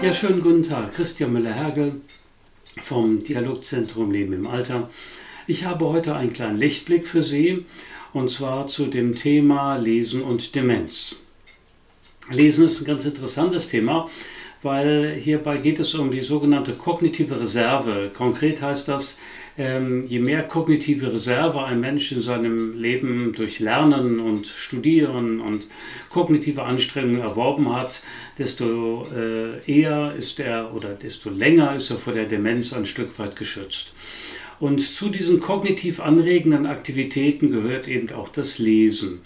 Ja, schönen guten Tag, Christian Müller-Hergel vom Dialogzentrum Leben im Alter. Ich habe heute einen kleinen Lichtblick für Sie, und zwar zu dem Thema Lesen und Demenz. Lesen ist ein ganz interessantes Thema, weil hierbei geht es um die sogenannte kognitive Reserve. Konkret heißt das, je mehr kognitive Reserve ein Mensch in seinem Leben durch Lernen und Studieren und kognitive Anstrengungen erworben hat, desto eher ist er oder desto länger ist er vor der Demenz ein Stück weit geschützt. Und zu diesen kognitiv anregenden Aktivitäten gehört eben auch das Lesen.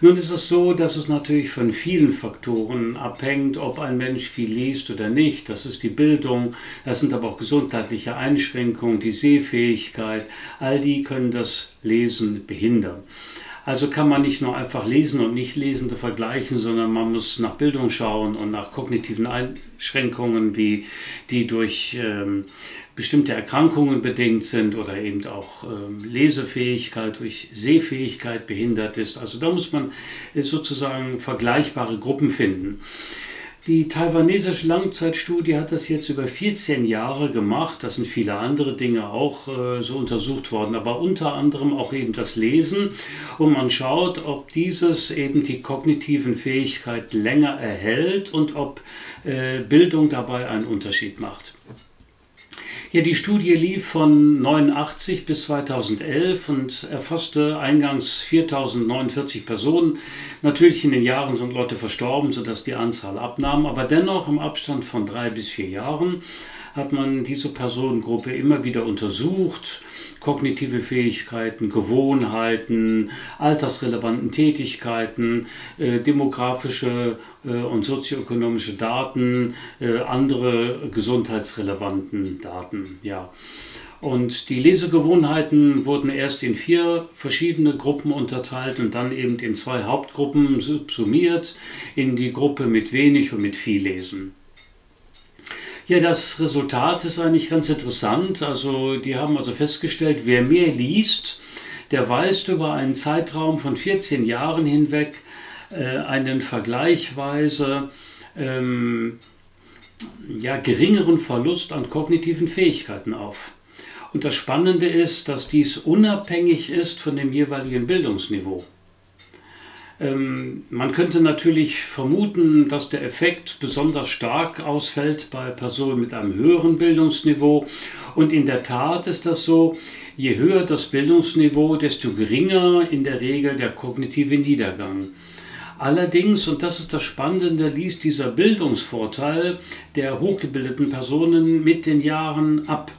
Nun ist es so, dass es natürlich von vielen Faktoren abhängt, ob ein Mensch viel liest oder nicht. Das ist die Bildung, das sind aber auch gesundheitliche Einschränkungen, die Sehfähigkeit, all die können das Lesen behindern. Also kann man nicht nur einfach Lesen und Nichtlesende vergleichen, sondern man muss nach Bildung schauen und nach kognitiven Einschränkungen, wie die durch bestimmte Erkrankungen bedingt sind oder eben auch Lesefähigkeit durch Sehfähigkeit behindert ist. Also da muss man sozusagen vergleichbare Gruppen finden. Die taiwanesische Langzeitstudie hat das jetzt über 14 Jahre gemacht. Das sind viele andere Dinge auch so untersucht worden, aber unter anderem auch eben das Lesen. Und man schaut, ob dieses eben die kognitiven Fähigkeiten länger erhält und ob Bildung dabei einen Unterschied macht. Ja, die Studie lief von 1989 bis 2011 und erfasste eingangs 4.049 Personen. Natürlich in den Jahren sind Leute verstorben, sodass die Anzahl abnahm, aber dennoch im Abstand von 3 bis 4 Jahren hat man diese Personengruppe immer wieder untersucht, kognitive Fähigkeiten, Gewohnheiten, altersrelevanten Tätigkeiten, demografische und sozioökonomische Daten, andere gesundheitsrelevanten Daten. Ja. Und die Lesegewohnheiten wurden erst in 4 verschiedene Gruppen unterteilt und dann eben in 2 Hauptgruppen subsumiert, in die Gruppe mit wenig und mit viel Lesen. Ja, das Resultat ist eigentlich ganz interessant. Also die haben also festgestellt, wer mehr liest, der weist über einen Zeitraum von 14 Jahren hinweg einen vergleichsweise geringeren Verlust an kognitiven Fähigkeiten auf. Und das Spannende ist, dass dies unabhängig ist von dem jeweiligen Bildungsniveau. Man könnte natürlich vermuten, dass der Effekt besonders stark ausfällt bei Personen mit einem höheren Bildungsniveau. Und in der Tat ist das so, je höher das Bildungsniveau, desto geringer in der Regel der kognitive Niedergang. Allerdings, und das ist das Spannende, ließ dieser Bildungsvorteil der hochgebildeten Personen mit den Jahren ab.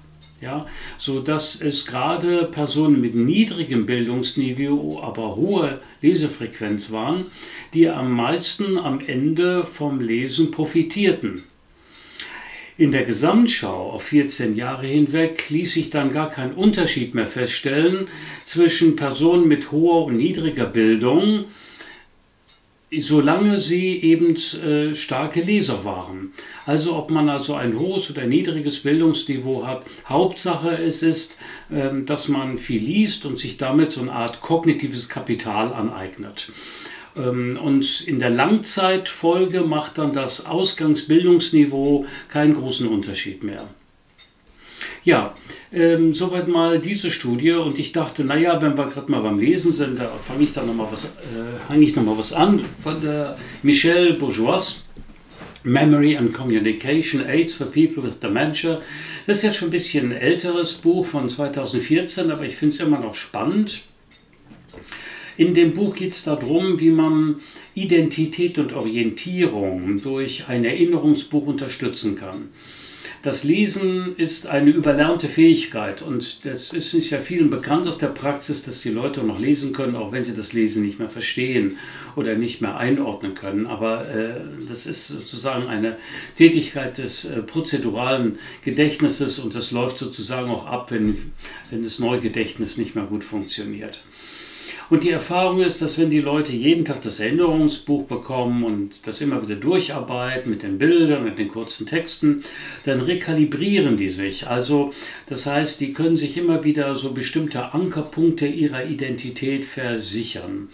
Ja, sodass es gerade Personen mit niedrigem Bildungsniveau, aber hoher Lesefrequenz waren, die am meisten am Ende vom Lesen profitierten. In der Gesamtschau auf 14 Jahre hinweg ließ sich dann gar kein Unterschied mehr feststellen zwischen Personen mit hoher und niedriger Bildung, solange sie eben starke Leser waren. Also ob man also ein hohes oder niedriges Bildungsniveau hat, Hauptsache es ist, dass man viel liest und sich damit so eine Art kognitives Kapital aneignet. Und in der Langzeitfolge macht dann das Ausgangsbildungsniveau keinen großen Unterschied mehr. Ja, soweit mal diese Studie, und ich dachte, naja, wenn wir gerade mal beim Lesen sind, da fange ich dann nochmal was, an von der Michelle Bourgeois, Memory and Communication, Aids for People with Dementia. Das ist ja schon ein bisschen ein älteres Buch von 2014, aber ich finde es immer noch spannend. In dem Buch geht es darum, wie man Identität und Orientierung durch ein Erinnerungsbuch unterstützen kann. Das Lesen ist eine überlernte Fähigkeit, und das ist ja vielen bekannt aus der Praxis, dass die Leute noch lesen können, auch wenn sie das Lesen nicht mehr verstehen oder nicht mehr einordnen können. Aber das ist sozusagen eine Tätigkeit des prozeduralen Gedächtnisses, und das läuft sozusagen auch ab, wenn das Neugedächtnis nicht mehr gut funktioniert. Und die Erfahrung ist, dass wenn die Leute jeden Tag das Erinnerungsbuch bekommen und das immer wieder durcharbeiten mit den Bildern, mit den kurzen Texten, dann rekalibrieren die sich. Also das heißt, die können sich immer wieder so bestimmte Ankerpunkte ihrer Identität versichern.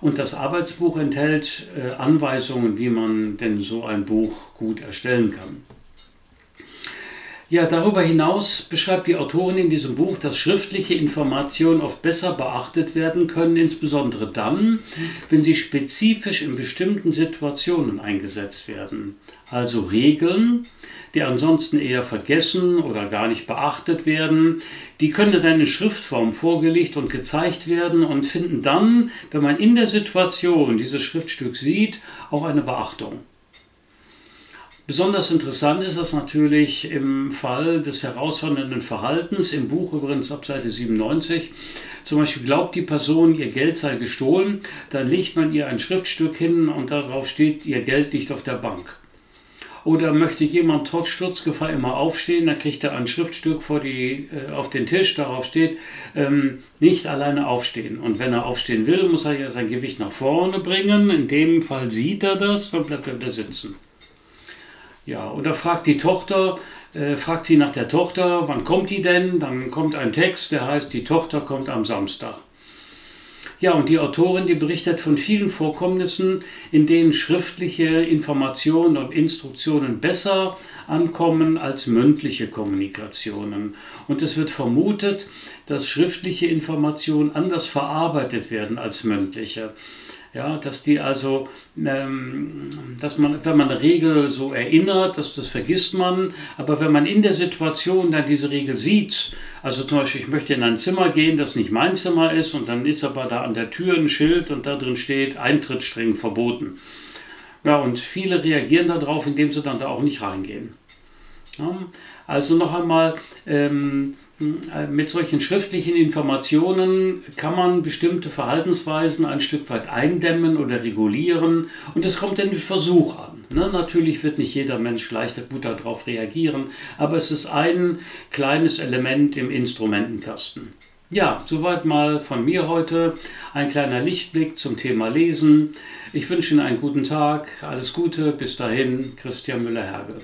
Und das Arbeitsbuch enthält Anweisungen, wie man denn so ein Buch gut erstellen kann. Ja, darüber hinaus beschreibt die Autorin in diesem Buch, dass schriftliche Informationen oft besser beachtet werden können, insbesondere dann, wenn sie spezifisch in bestimmten Situationen eingesetzt werden. Also Regeln, die ansonsten eher vergessen oder gar nicht beachtet werden, die können dann in Schriftform vorgelegt und gezeigt werden und finden dann, wenn man in der Situation dieses Schriftstück sieht, auch eine Beachtung. Besonders interessant ist das natürlich im Fall des herausfordernden Verhaltens, im Buch übrigens ab Seite 97. Zum Beispiel glaubt die Person, ihr Geld sei gestohlen, dann legt man ihr ein Schriftstück hin und darauf steht, ihr Geld liegt auf der Bank. Oder möchte jemand trotz Sturzgefahr immer aufstehen, dann kriegt er ein Schriftstück auf den Tisch, darauf steht, nicht alleine aufstehen. Und wenn er aufstehen will, muss er ja sein Gewicht nach vorne bringen, in dem Fall sieht er das, dann bleibt er wieder sitzen. Ja, oder fragt sie nach der Tochter, wann kommt die denn? Dann kommt ein Text, der heißt, die Tochter kommt am Samstag. Ja, und die Autorin, die berichtet von vielen Vorkommnissen, in denen schriftliche Informationen und Instruktionen besser ankommen als mündliche Kommunikationen. Und es wird vermutet, dass schriftliche Informationen anders verarbeitet werden als mündliche. Ja, dass die also, dass man, wenn man eine Regel so erinnert, das vergisst man, aber wenn man in der Situation dann diese Regel sieht, also zum Beispiel, ich möchte in ein Zimmer gehen, das nicht mein Zimmer ist, und dann ist aber da an der Tür ein Schild und da drin steht, Eintritt streng verboten. Ja, und viele reagieren darauf, indem sie dann da auch nicht reingehen. Ja, also noch einmal, mit solchen schriftlichen Informationen kann man bestimmte Verhaltensweisen ein Stück weit eindämmen oder regulieren und das kommt dann mit Versuch an. Ne? Natürlich wird nicht jeder Mensch gleich gut darauf reagieren, aber es ist ein kleines Element im Instrumentenkasten. Ja, soweit mal von mir heute. Ein kleiner Lichtblick zum Thema Lesen. Ich wünsche Ihnen einen guten Tag, alles Gute, bis dahin, Christian Müller-Hergel.